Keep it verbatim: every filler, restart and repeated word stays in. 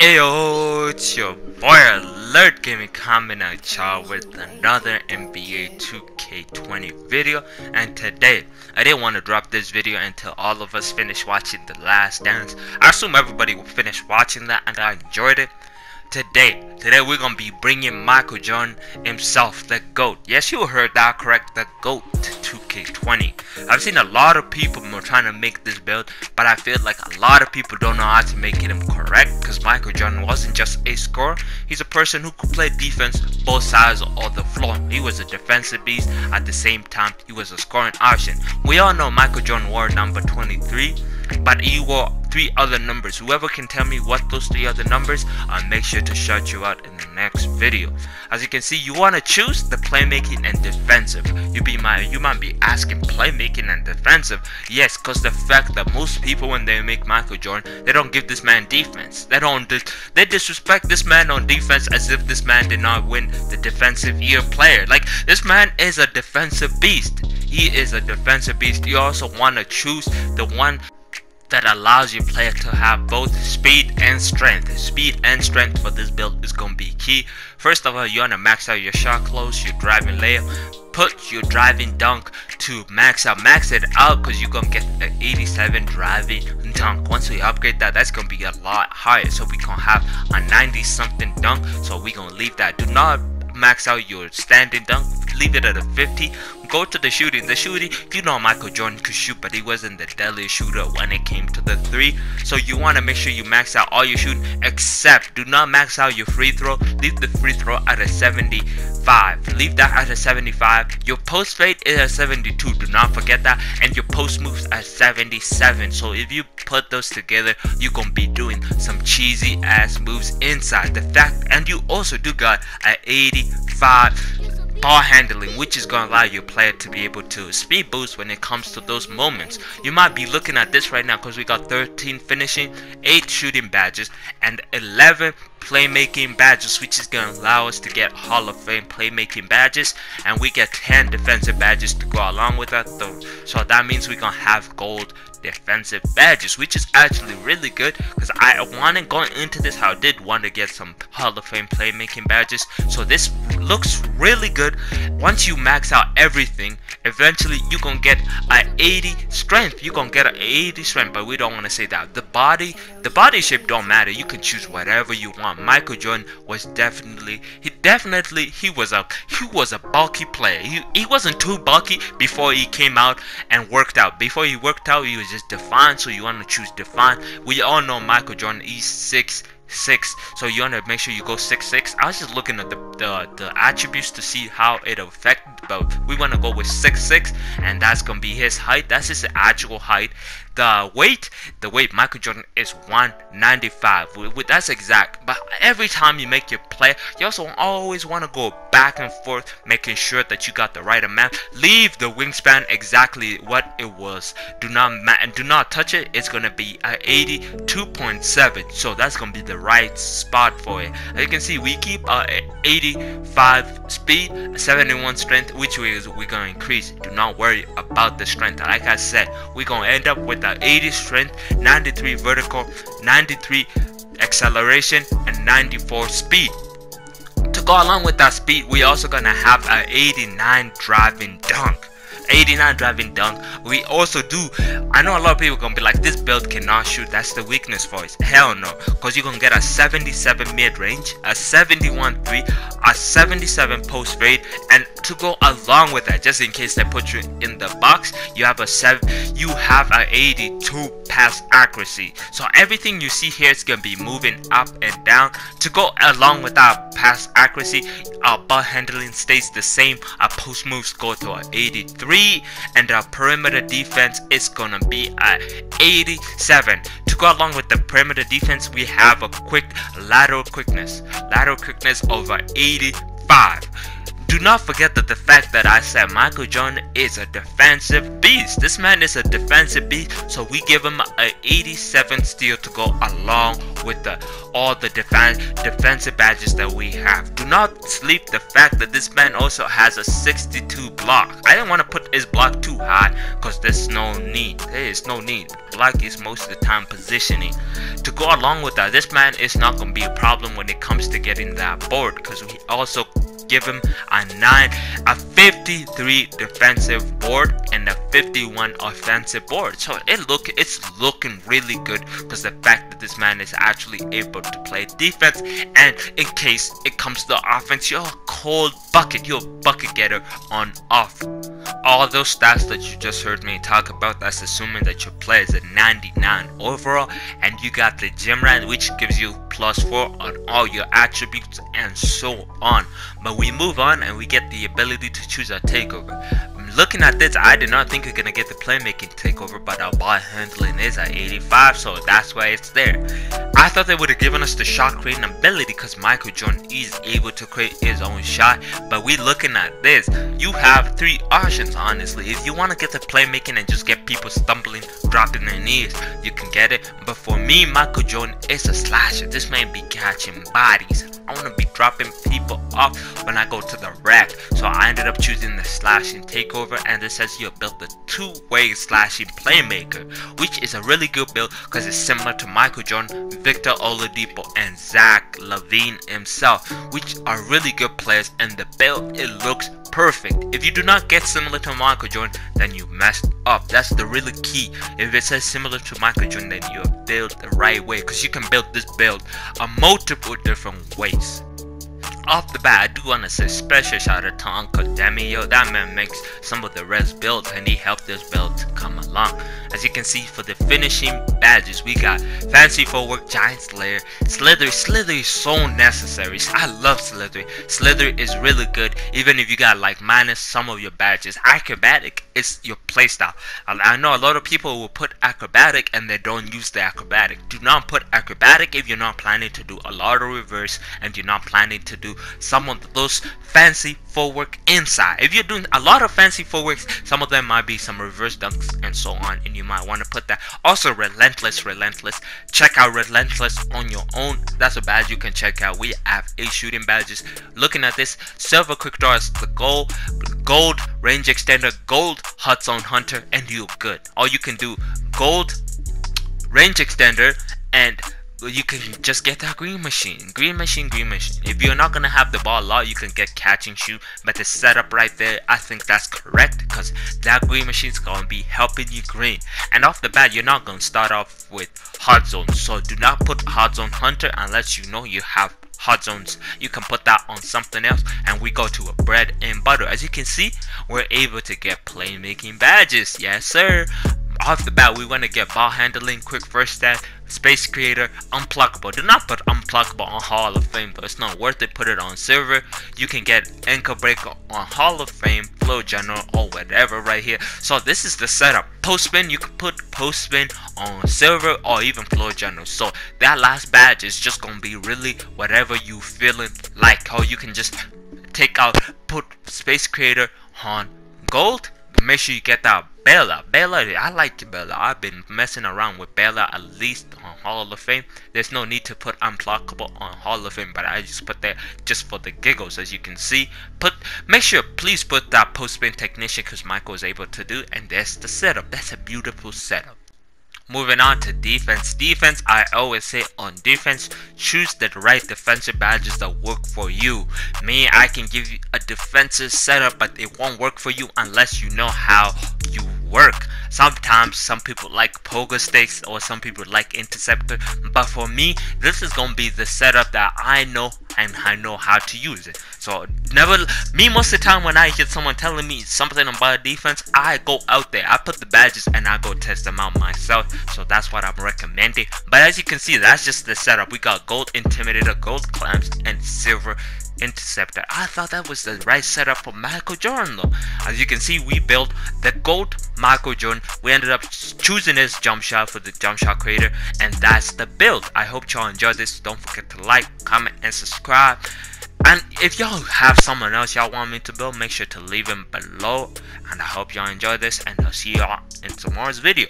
Ayo, it's your boy Alert Gaming coming at y'all with another N B A two K twenty video. And today, I didn't want to drop this video until all of us finished watching The Last Dance. I assume everybody will finish watching that and I enjoyed it. Today, today we're going to be bringing Michael Jordan himself, the GOAT. Yes, you heard that correct, the GOAT two K twenty. I've seen a lot of people trying to make this build, but I feel like a lot of people don't know how to make him correct, because Michael Jordan wasn't just a scorer. He's a person who could play defense both sides of the floor. He was a defensive beast. At the same time, he was a scoring option. We all know Michael Jordan wore number twenty-three, but he wore three other numbers. Whoever can tell me what those three other numbers are, I'll make sure to shout you out in the next video. As you can see, you want to choose the playmaking and defensive. You be my you might be asking, playmaking and defensive? Yes, because the fact that most people, when they make Michael Jordan, they don't give this man defense. They don't dis they disrespect this man on defense as if this man did not win the defensive year player. Like, this man is a defensive beast. He is a defensive beast. You also want to choose the one that allows your player to have both speed and strength. Speed and strength for this build is going to be key. First of all, you want to max out your shot close, your driving layup, put your driving dunk to max out. Max it out, because you're going to get an eighty-seven driving dunk. Once we upgrade that, that's going to be a lot higher. So we're going to have a ninety something dunk. So we're going to leave that. Do not max out your standing dunk. Leave it at a fifty. Go to the shooting. The shooting, you know, Michael Jordan could shoot, but he wasn't the deadliest shooter when it came to the three. So you want to make sure you max out all your shooting, except do not max out your free throw. Leave the free throw at a seventy-five. Leave that at a seventy-five. Your post fade is at seventy-two. Do not forget that. And your post moves at seventy-seven. So if you put those together, you're going to be doing some cheesy ass moves inside the fact. And you also do got an eighty-five ball handling, which is going to allow your player to be able to speed boost when it comes to those moments. You might be looking at this right now because we got thirteen finishing, eight shooting badges, and eleven playmaking badges, which is going to allow us to get Hall of Fame playmaking badges, and we get ten defensive badges to go along with that though. So that means we're going to have gold defensive badges, which is actually really good, because I wanted going into this, I did want to get some Hall of Fame playmaking badges. So this looks really good. Once you max out everything, eventually you're gonna get an eighty strength. You're gonna get an eighty strength, but we don't want to say that. The body, the body shape don't matter. You can choose whatever you want. Michael Jordan was definitely, he definitely, he was a, he was a bulky player. He, he wasn't too bulky before he came out and worked out. Before he worked out, he was just defined, so you want to choose defined. We all know Michael Jordan is six six, so you want to make sure you go six six. I was just looking at the, the the attributes to see how it affect, but we want to go with six six, and that's gonna be his height. That's his actual height. The weight, the weight Michael Jordan is one ninety-five. We, we, that's exact. But every time you make your play, you also always want to go back and forth, making sure that you got the right amount. Leave the wingspan exactly what it was. Do not ma and do not touch it. It's gonna be at eighty-two point seven. So that's gonna be the right spot for it. As you can see, we keep our eighty-five speed, seventy-one strength, which is we're gonna increase. Do not worry about the strength. Like I said, we're gonna end up with eighty strength, ninety-three vertical, ninety-three acceleration, and ninety-four speed. To go along with that speed, we also gonna have an eighty-nine driving dunk. eighty-nine driving dunk. We also do, I know a lot of people gonna be like, this build cannot shoot, that's the weakness for it. Hell no, because you're gonna get a seventy-seven mid-range, a seventy-one three, a seventy-seven post fade, and to go along with that, just in case they put you in the box, you have a seven, you have a eighty-two pass accuracy. So everything you see here is gonna be moving up and down. To go along with our pass accuracy, our ball handling stays the same, our post moves go to an eighty-three, and our perimeter defense is gonna be at eighty-seven. To go along with the perimeter defense, we have a quick lateral quickness, lateral quickness over eighty-five. Do not forget that the fact that I said Michael Jordan is a defensive beast. This man is a defensive beast, so we give him an eighty-seven steal to go along with the, all the defense defensive badges that we have. Do not sleep the fact that this man also has a sixty-two block. I didn't want to put his block too high because there's no need. There is no need. Block is most of the time positioning. To go along with that, this man is not going to be a problem when it comes to getting that board, because we also give him a nine, a fifty-three defensive board and a fifty-one offensive board. So it look it's looking really good because the fact that this man is actually able to play defense, and in case it comes to the offense, you're a cold bucket, you're a bucket getter on off. All those stats that you just heard me talk about, that's assuming that your player is a ninety-nine overall and you got the gym rant, which gives you plus four on all your attributes and so on. But we move on and we get the ability to choose our takeover. Looking at this, I did not think we're gonna get the playmaking takeover, but our ball handling is at eighty-five, so that's why it's there. I thought they would have given us the shot creating ability because Michael Jordan is able to create his own shot, but we looking at this, you have three options honestly. If you want to get the playmaking and just get people stumbling, dropping their knees, you can get it. But for me, Michael Jordan is a slasher. This man be catching bodies. I want to be dropping people off when I go to the rack, so I ended up choosing the slashing takeover, and it says you built the two-way slashing playmaker, which is a really good build because it's similar to Michael Jordan, Victor Oladipo, and Zach LaVine himself, which are really good players, and the build, it looks perfect. If you do not get similar to Michael Jordan, then you messed up. That's the really key. If it says similar to Michael Jordan, then you build the right way, because you can build this build a multiple different ways. Off the bat, I do want to say special shout out to Uncle Demi. Yo, that man makes some of the rest builds and he helped this build to come along. As you can see, for the finishing badges, we got Fancy Footwork, Giant Slayer, Slithery. Slithery is so necessary. I love Slithery. Slithery is really good, even if you got like minus some of your badges. Acrobatic is your playstyle. I know a lot of people will put acrobatic and they don't use the acrobatic. Do not put acrobatic if you're not planning to do a lot of reverse and you're not planning to do some of those fancy footwork inside. If you're doing a lot of fancy footworks, some of them might be some reverse dunks and so on, and you might want to put that. Also relentless. Relentless, check out relentless on your own. That's a badge you can check out. We have eight shooting badges. Looking at this, silver quick draw is the goal, gold range extender, gold hot zone hunter, and you good. All you can do, gold range extender, and you can just get that green machine, green machine, green machine. If you're not gonna have the ball a lot, you can get catch and shoot, but the setup right there, I think that's correct, because that green machine's gonna be helping you green. And off the bat, you're not gonna start off with hot zone, so do not put hot zone hunter unless you know you have hot zones. You can put that on something else. And we go to a bread and butter. As you can see, we're able to get playmaking badges. Yes sir. Off the bat, we want to get ball handling, quick first step, space creator, unpluckable. Do not put unpluckable on Hall of Fame though, it's not worth it. Put it on silver. You can get ankle breaker on Hall of Fame, flow general, or whatever right here. So this is the setup. Postman, you can put postman on silver or even flow general. So that last badge is just gonna be really whatever you feeling like. How you can just take out, put space creator on gold. Make sure you get that Bella. Bella, I like Bella. I've been messing around with Bella, at least on Hall of Fame. There's no need to put unblockable on Hall of Fame, but I just put that just for the giggles. As you can see, put, make sure please put that postman technician because Michael is able to do. And that's the setup. That's a beautiful setup. Moving on to defense. Defense, I always say on defense, choose the right defensive badges that work for you. Me, I can give you a defensive setup, but it won't work for you unless you know how you work. Sometimes some people like pogo sticks or some people like interceptor, but for me, this is gonna be the setup that I know and I know how to use it. So never me most of the time when I get someone telling me something about defense, I go out there, I put the badges and I go test them out myself. So that's what I'm recommending. But as you can see, that's just the setup. We got gold intimidator, gold clamps, and silver interceptor. I thought that was the right setup for Michael Jordan though. As you can see, we built the gold Michael Jordan. We ended up choosing his jump shot for the jump shot creator, and that's the build. I hope y'all enjoyed this. Don't forget to like, comment, and subscribe. And if y'all have someone else y'all want me to build, make sure to leave them below. And I hope y'all enjoy this, and I'll see y'all in tomorrow's video.